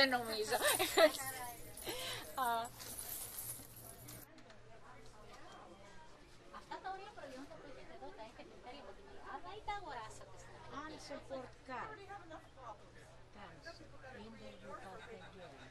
Δεν νομίζω. Αυτά τα ωραία προϊόντα που έχετε εδώ, τα έχετε φέρει από την Ελλάδα ή τα αγοράσατε στην Ελλάδα? Αν σε φορτκάρ. Είναι λίγο τα παιδιά.